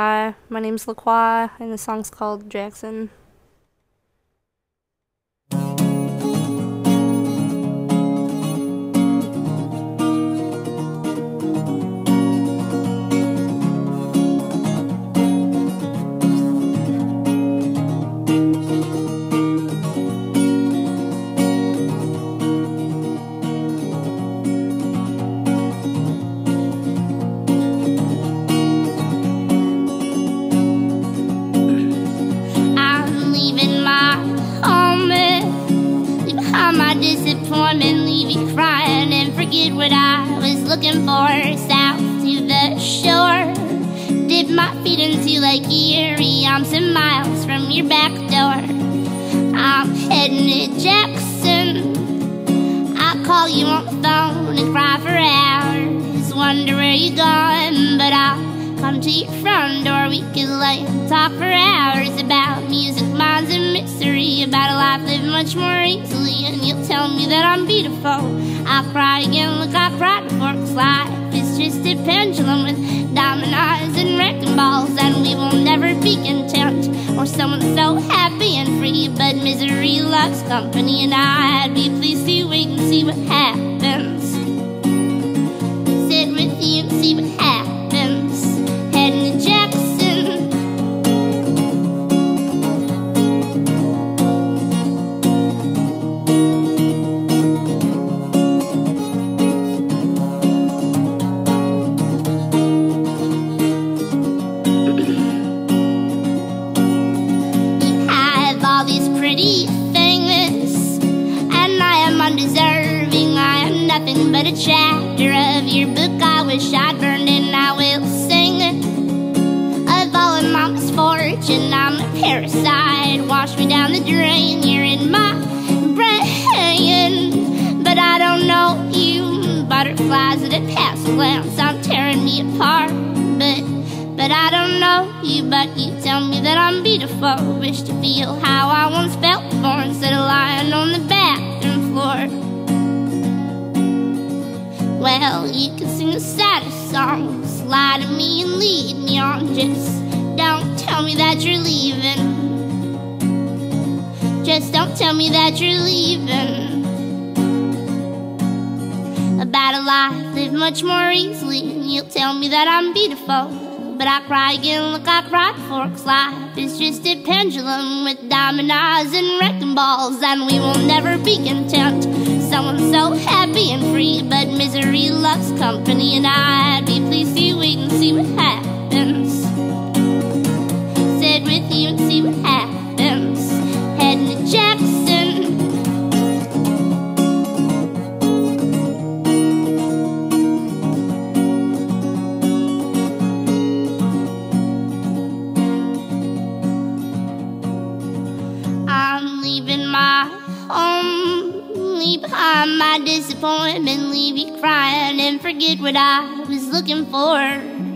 Hi, my name's LaCroix, and the song's called Jackson. Disappointment, leave you crying, and forget what I was looking for. South to the shore, dip my feet into Lake Erie. I'm 10 miles from your back door. I'm heading to Jackson. I'll call you on the phone and cry for hours, wonder where you're going, but I'll come to your front door. We can lay and talk for hours about music, minds, and mystery, about a life lived much more easily. And you'll tell me that I'm beautiful. I'll cry again, look, I cried before, 'cause life is just a pendulum with diamond eyes and wrecking balls, and we will never be content or someone so happy and free. But misery loves company, and I'd be pleased to wait and see what happens. Sit with you and see what happens. Heading to Jackson. But a chapter of your book I wish I'd burned, and I will sing of all of my misfortune. I'm a parasite, wash me down the drain. You're in my brain, but I don't know you. Butterflies at a past glance, I'm tearing me apart, but I don't know you. But you tell me that I'm beautiful. Wish to feel how I once felt before, instead of lying on the bathroom floor. Well, you can sing the saddest songs, lie to me and lead me on. Just don't tell me that you're leaving. Just don't tell me that you're leaving. About a life lived much more easily, and you'll tell me that I'm beautiful. But I cry again, look, I cried before, 'cause life is just a pendulum with diamond eyes and wrecking balls, and we will never be content. Someone so happy and free, but misery loves company, and I'd be pleased to wait and see what happens. Sit with you and see what happens. Heading to Jackson. Behind my disappointment, leave you crying and forget what I was looking for.